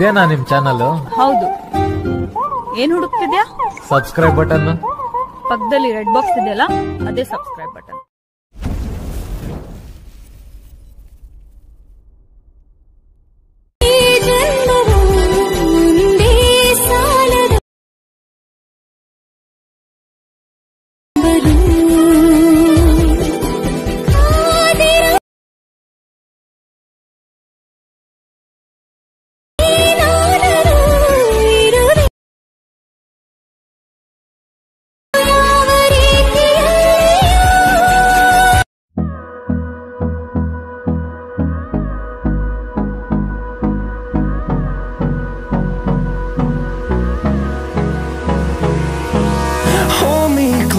ಇದೇನಾ ನಿಮ್ ಚಾನಲ್? ಹೌದು. ಏನ್ ಹುಡುಕ್ತಿದ್ಯಾ? Subscribe button. ಪಕ್ಕದಲ್ಲಿ ರೆಡ್ ಬಾಕ್ಸ್ ಇದೆಯಲ್ಲ, ಅದೇ subscribe button.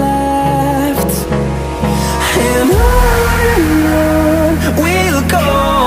left. And on we'll go.